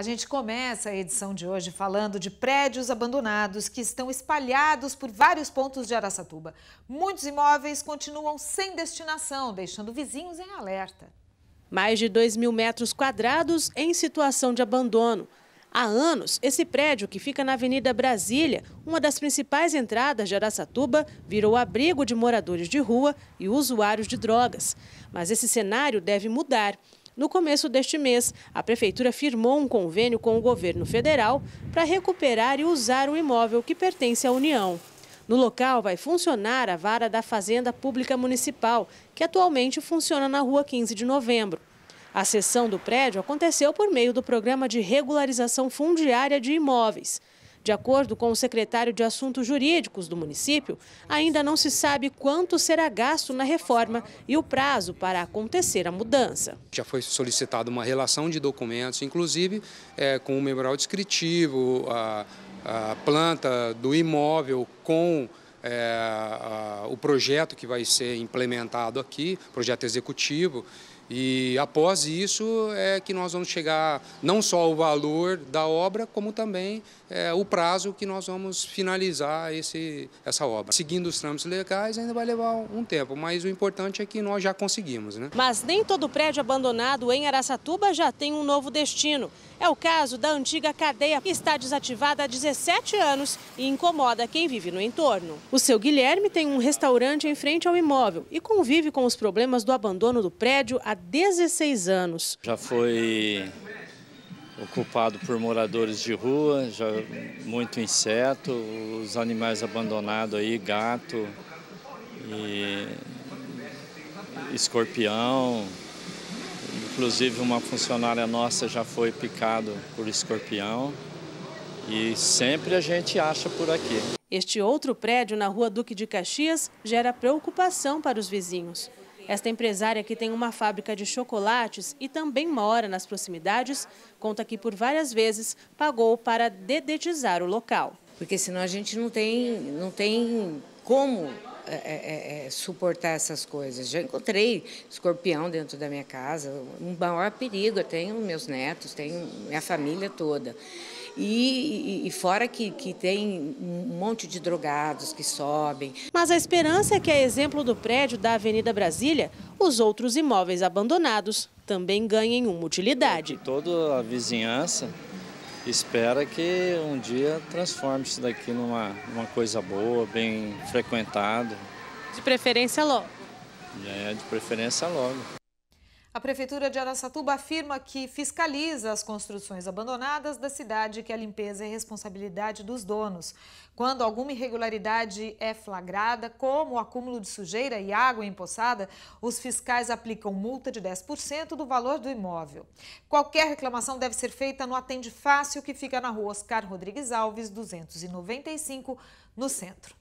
A gente começa a edição de hoje falando de prédios abandonados que estão espalhados por vários pontos de Araçatuba. Muitos imóveis continuam sem destinação, deixando vizinhos em alerta. Mais de 2.000 metros quadrados em situação de abandono. Há anos, esse prédio, que fica na Avenida Brasília, uma das principais entradas de Araçatuba, virou abrigo de moradores de rua e usuários de drogas. Mas esse cenário deve mudar. No começo deste mês, a Prefeitura firmou um convênio com o governo federal para recuperar e usar o imóvel que pertence à União. No local vai funcionar a vara da Fazenda Pública Municipal, que atualmente funciona na Rua 15 de Novembro. A cessão do prédio aconteceu por meio do Programa de Regularização Fundiária de Imóveis. De acordo com o secretário de Assuntos Jurídicos do município, ainda não se sabe quanto será gasto na reforma e o prazo para acontecer a mudança. Já foi solicitada uma relação de documentos, inclusive com o memorial descritivo, a planta do imóvel com o projeto que vai ser implementado aqui, projeto executivo. E após isso é que nós vamos chegar não só ao valor da obra, como também o prazo que nós vamos finalizar essa obra. Seguindo os trâmites legais ainda vai levar um tempo, mas o importante é que nós já conseguimos, né? Mas nem todo prédio abandonado em Araçatuba já tem um novo destino. É o caso da antiga cadeia, que está desativada há 17 anos e incomoda quem vive no entorno. O seu Guilherme tem um restaurante em frente ao imóvel e convive com os problemas do abandono do prédio há 16 anos. Já foi ocupado por moradores de rua, já muito inseto, os animais abandonados aí, gato, e escorpião. Inclusive uma funcionária nossa já foi picada por escorpião e sempre a gente acha por aqui. Este outro prédio na Rua Duque de Caxias gera preocupação para os vizinhos. Esta empresária, que tem uma fábrica de chocolates e também mora nas proximidades, conta que por várias vezes pagou para dedetizar o local. Porque senão a gente não tem como suportar essas coisas. Já encontrei escorpião dentro da minha casa, um maior perigo. Eu tenho meus netos, tenho minha família toda. E fora que tem um monte de drogados que sobem. Mas a esperança é que, a exemplo do prédio da Avenida Brasília, os outros imóveis abandonados também ganhem uma utilidade. Toda a vizinhança espera que um dia transforme isso daqui numa coisa boa, bem frequentada. De preferência logo. É, de preferência logo. A Prefeitura de Araçatuba afirma que fiscaliza as construções abandonadas da cidade, que a limpeza é responsabilidade dos donos. Quando alguma irregularidade é flagrada, como o acúmulo de sujeira e água empoçada, os fiscais aplicam multa de 10% do valor do imóvel. Qualquer reclamação deve ser feita no Atende Fácil, que fica na Rua Oscar Rodrigues Alves, 295, no centro.